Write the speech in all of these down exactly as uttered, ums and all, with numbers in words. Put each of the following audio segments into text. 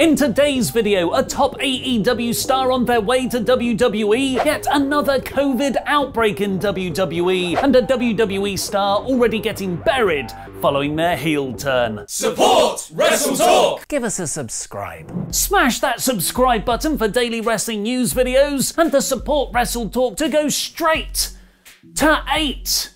In today's video, a top A E W star on their way to W W E, yet another COVID outbreak in W W E, and a W W E star already getting buried following their heel turn. Support WrestleTalk! Give us a subscribe. Smash that subscribe button for daily wrestling news videos and to support WrestleTalk to go straight to eight.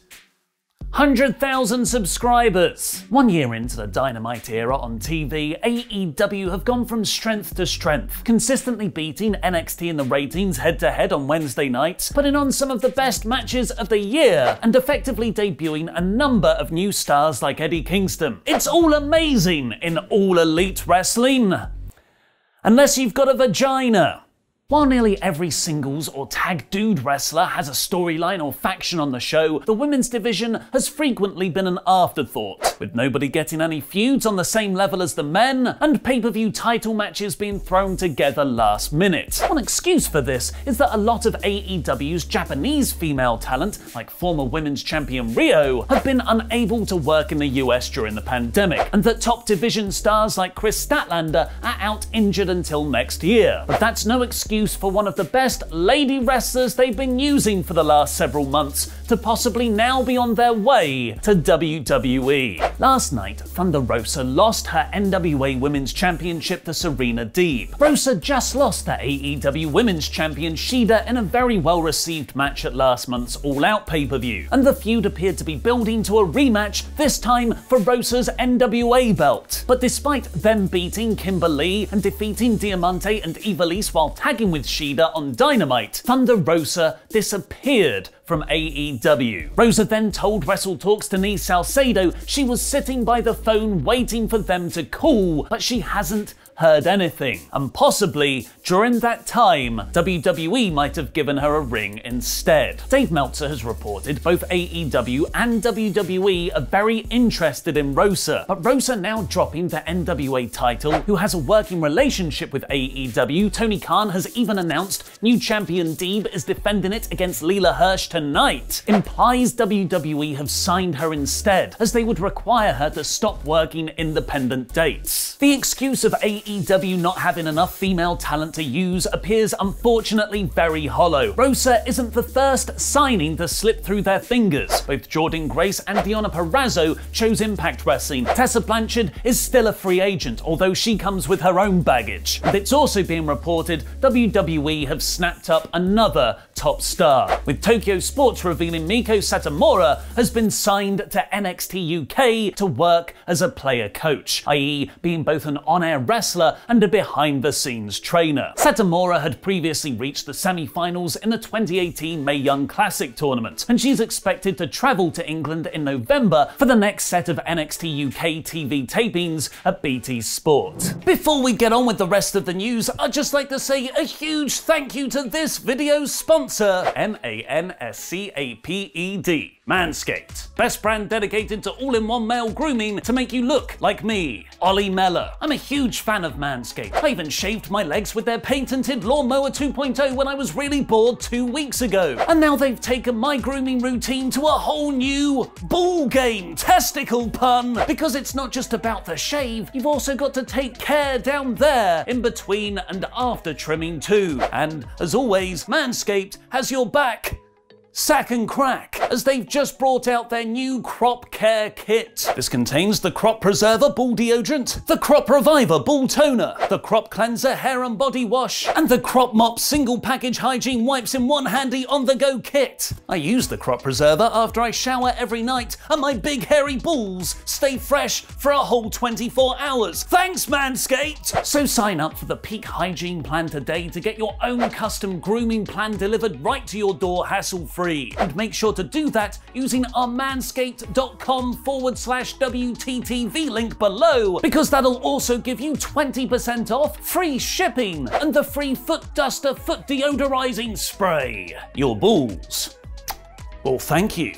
one hundred thousand subscribers. One year into the Dynamite era on T V, A E W have gone from strength to strength, consistently beating N X T in the ratings head-to-head on Wednesday nights, putting on some of the best matches of the year, and effectively debuting a number of new stars like Eddie Kingston. It's all amazing in All Elite Wrestling. Unless you've got a vagina. While nearly every singles or tag dude wrestler has a storyline or faction on the show, the women's division has frequently been an afterthought, with nobody getting any feuds on the same level as the men, and pay-per-view title matches being thrown together last minute. One excuse for this is that a lot of A E W's Japanese female talent, like former women's champion Rio, have been unable to work in the U S during the pandemic, and that top division stars like Chris Statlander are out injured until next year. But that's no excuse for one of the best lady wrestlers they've been using for the last several months to possibly now be on their way to W W E. Last night, Thunder Rosa lost her N W A Women's Championship to Serena Deeb. Rosa just lost to A E W Women's Champion Shida in a very well-received match at last month's All Out pay-per-view, and the feud appeared to be building to a rematch, this time for Rosa's N W A belt. But despite them beating Kimberley and defeating Diamante and Ivelisse while tagging with Shida on Dynamite, Thunder Rosa disappeared from A E W. Rosa then told WrestleTalk's Denise Salcedo she was sitting by the phone waiting for them to call, but she hasn't heard anything. And possibly, during that time, W W E might have given her a ring instead. Dave Meltzer has reported both A E W and W W E are very interested in Rosa, but Rosa now dropping the N W A title, who has a working relationship with A E W. Tony Khan has even announced new champion Deeb is defending it against Leela Hirsch tonight, implies W W E have signed her instead, as they would require her to stop working independent dates. The excuse of A E W not having enough female talent to use appears unfortunately very hollow. Rosa isn't the first signing to slip through their fingers. Both Jordan Grace and Deonna Purrazzo chose Impact Wrestling. Tessa Blanchard is still a free agent, although she comes with her own baggage. And it's also being reported W W E have snapped up another top star, with Tokyo Sports revealing Miko Satomura has been signed to N X T U K to work as a player coach, that is being both an on-air wrestler and a behind-the-scenes trainer. Satomura had previously reached the semi-finals in the twenty eighteen Mae Young Classic tournament, and she's expected to travel to England in November for the next set of N X T U K T V tapings at B T Sport. Before we get on with the rest of the news, I'd just like to say a huge thank you to this video's sponsor, M A N S C A P E D, Manscaped. Best brand dedicated to all-in-one male grooming to make you look like me, Ollie Mellor. I'm a huge fan of Manscaped. I even shaved my legs with their patented Lawnmower two point oh when I was really bored two weeks ago. And now they've taken my grooming routine to a whole new ball game, testicle pun, because it's not just about the shave, you've also got to take care down there in between and after trimming too. And as always, Manscaped has your back. Sack and crack, as they've just brought out their new crop care kit. This contains the Crop Preserver ball deodorant, the Crop Reviver ball toner, the Crop Cleanser hair and body wash, and the Crop Mop single package hygiene wipes in one handy on-the-go kit. I use the Crop Preserver after I shower every night, and my big hairy balls stay fresh for a whole twenty-four hours. Thanks, Manscaped! So sign up for the Peak Hygiene Plan today to get your own custom grooming plan delivered right to your door hassle-free. And make sure to do that using our manscaped.com forward slash WTTV link below, because that'll also give you twenty percent off, free shipping, and the free foot duster foot deodorizing spray. Your balls. Well, thank you.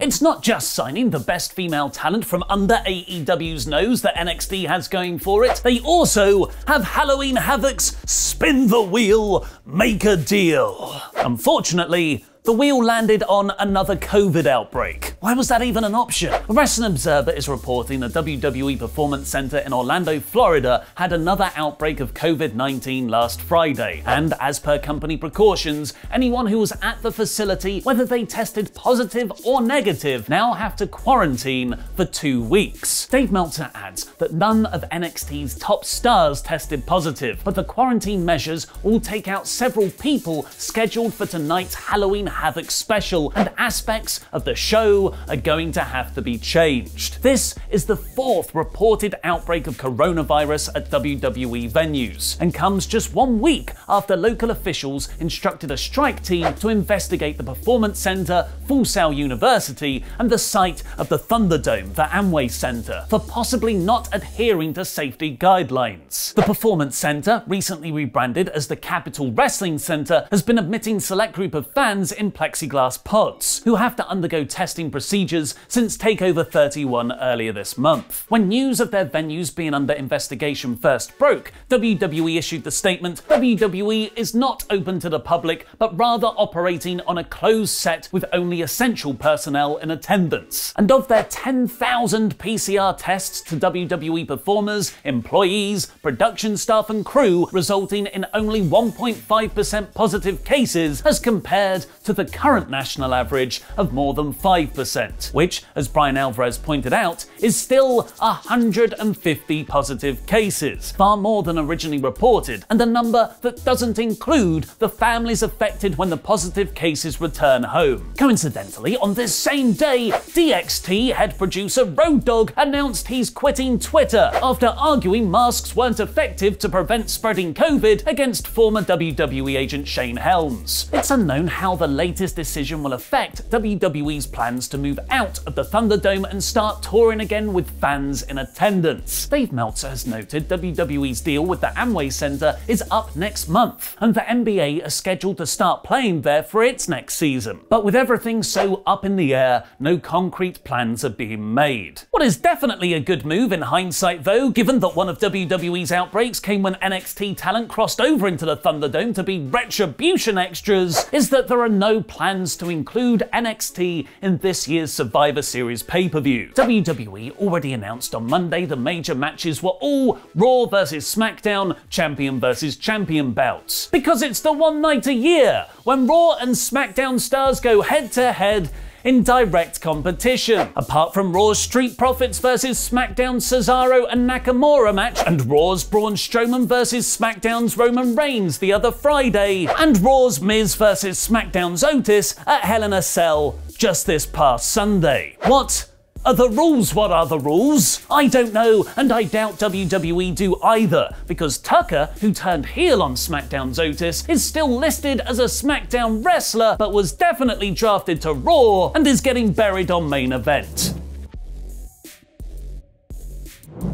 It's not just signing the best female talent from under A E W's nose that N X T has going for it, they also have Halloween Havoc's Spin the Wheel, Make a Deal. Unfortunately, the wheel landed on another COVID outbreak. Why was that even an option? The Wrestling Observer is reporting the W W E Performance Center in Orlando, Florida had another outbreak of COVID nineteen last Friday, and as per company precautions, anyone who was at the facility, whether they tested positive or negative, now have to quarantine for two weeks. Dave Meltzer adds that none of N X T's top stars tested positive, but the quarantine measures all take out several people scheduled for tonight's Halloween Havoc special, and aspects of the show are going to have to be changed. This is the fourth reported outbreak of coronavirus at W W E venues, and comes just one week after local officials instructed a strike team to investigate the Performance Center, Full Sail University, and the site of the Thunderdome, the Amway Center, for possibly not adhering to safety guidelines. The Performance Center, recently rebranded as the Capital Wrestling Center, has been admitting select group of fans in plexiglass pods, who have to undergo testing procedures since Takeover thirty-one earlier this month. When news of their venues being under investigation first broke, W W E issued the statement, W W E is not open to the public, but rather operating on a closed set with only essential personnel in attendance. And of their ten thousand P C R tests to W W E performers, employees, production staff and crew, resulting in only one point five percent positive cases as compared to the current national average of more than five percent, which, as Brian Alvarez pointed out, is still one hundred fifty positive cases, far more than originally reported, and a number that doesn't include the families affected when the positive cases return home. Coincidentally, on this same day, D X T head producer Road Dogg announced he's quitting Twitter after arguing masks weren't effective to prevent spreading COVID against former W W E agent Shane Helms. It's unknown how the latest decision will affect W W E's plans to move out of the Thunderdome and start touring again with fans in attendance. Dave Meltzer has noted W W E's deal with the Amway Center is up next month, and the N B A are scheduled to start playing there for its next season. But with everything so up in the air, no concrete plans are being made. What is definitely a good move in hindsight though, given that one of W W E's outbreaks came when N X T talent crossed over into the Thunderdome to be Retribution extras, is that there are no plans to include N X T in this year's Survivor Series pay-per-view. W W E already announced on Monday the major matches were all Raw versus SmackDown, Champion versus Champion bouts. Because it's the one night a year when Raw and SmackDown stars go head-to-head in direct competition. Apart from Raw's Street Profits versus SmackDown's Cesaro and Nakamura match, and Raw's Braun Strowman versus SmackDown's Roman Reigns the other Friday, and Raw's Miz versus SmackDown's Otis at Hell in a Cell just this past Sunday. What are the rules? What are the rules? I don't know, and I doubt W W E do either, because Tucker, who turned heel on SmackDown's Otis, is still listed as a SmackDown wrestler, but was definitely drafted to Raw and is getting buried on Main Event.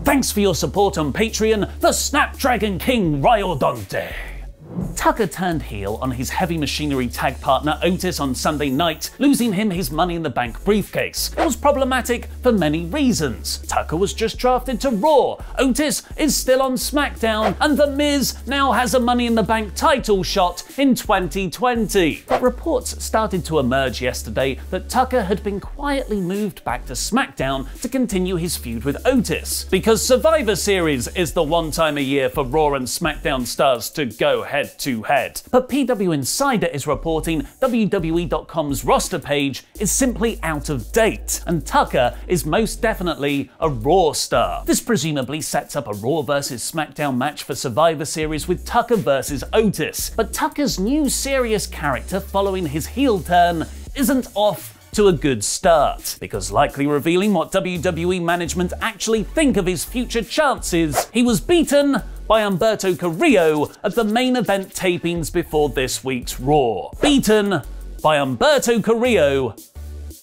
Thanks for your support on Patreon, the Snapdragon King Ryodante. Tucker turned heel on his Heavy Machinery tag partner Otis on Sunday night, losing him his Money in the Bank briefcase. It was problematic for many reasons. Tucker was just drafted to Raw, Otis is still on SmackDown, and The Miz now has a Money in the Bank title shot in twenty twenty. But reports started to emerge yesterday that Tucker had been quietly moved back to SmackDown to continue his feud with Otis, because Survivor Series is the one time a year for Raw and SmackDown stars to go head to head. But P W Insider is reporting W W E dot com's roster page is simply out of date, and Tucker is most definitely a Raw star. This presumably sets up a Raw versus SmackDown match for Survivor Series with Tucker versus Otis, but Tucker's new serious character following his heel turn isn't off to a good start, because likely revealing what W W E management actually think of his future chances, he was beaten by Umberto Carrillo at the Main Event tapings before this week's Raw. Beaten by Umberto Carrillo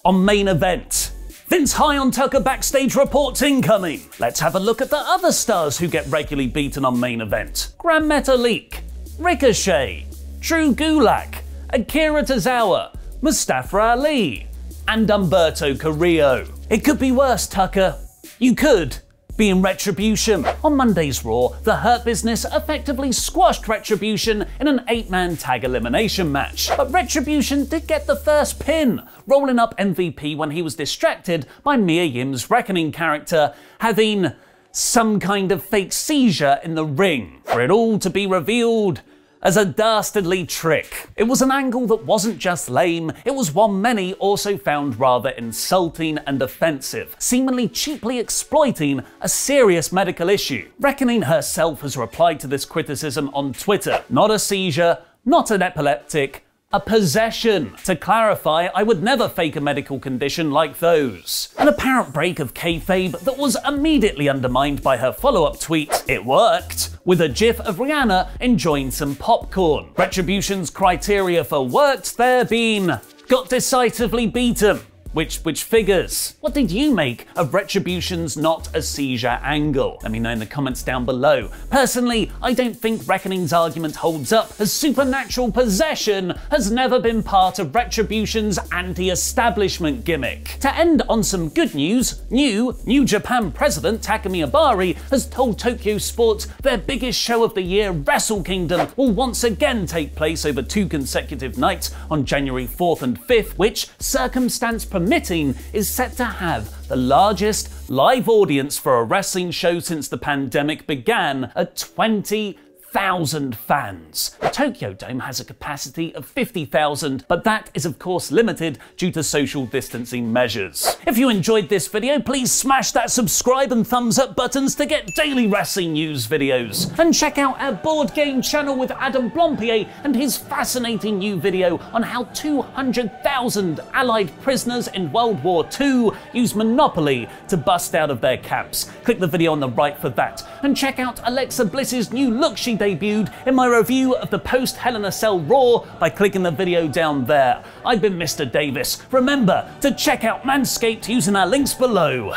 on Main Event. Vince high on Tucker backstage reports incoming. Let's have a look at the other stars who get regularly beaten on Main Event. Gran Metalik, Ricochet, Drew Gulak, Akira Tozawa, Mustafa Ali, and Umberto Carrillo. It could be worse, Tucker. You could being Retribution. On Monday's Raw, the Hurt Business effectively squashed Retribution in an eight-man tag elimination match. But Retribution did get the first pin, rolling up M V P when he was distracted by Mia Yim's Reckoning character having some kind of fake seizure in the ring, for it all to be revealed as a dastardly trick. It was an angle that wasn't just lame, it was one many also found rather insulting and offensive, seemingly cheaply exploiting a serious medical issue. Reckoning herself has replied to this criticism on Twitter. Not a seizure, not an epileptic, a possession. To clarify, I would never fake a medical condition like those. An apparent break of kayfabe that was immediately undermined by her follow-up tweet. It worked, with a gif of Rihanna enjoying some popcorn. Retribution's criteria for worked there being, got decisively beaten. Which, which figures. What did you make of Retribution's not a seizure angle? Let me know in the comments down below. Personally, I don't think Reckoning's argument holds up, as supernatural possession has never been part of Retribution's anti-establishment gimmick. To end on some good news, new New Japan president Takumi Ibari has told Tokyo Sports their biggest show of the year, Wrestle Kingdom, will once again take place over two consecutive nights on January fourth and fifth, which circumstance permitting Permitting is set to have the largest live audience for a wrestling show since the pandemic began at twenty thousand fans. The Tokyo Dome has a capacity of fifty thousand, but that is of course limited due to social distancing measures. If you enjoyed this video, please smash that subscribe and thumbs up buttons to get daily wrestling news videos. And check out our board game channel with Adam Blompier and his fascinating new video on how two hundred thousand Allied prisoners in World War Two use Monopoly to bust out of their camps. Click the video on the right for that. And check out Alexa Bliss's new look she debuted in my review of the post Hell in a Cell Raw by clicking the video down there. I've been Mister Davis. Remember to check out Manscaped using our links below.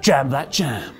Jam that jam.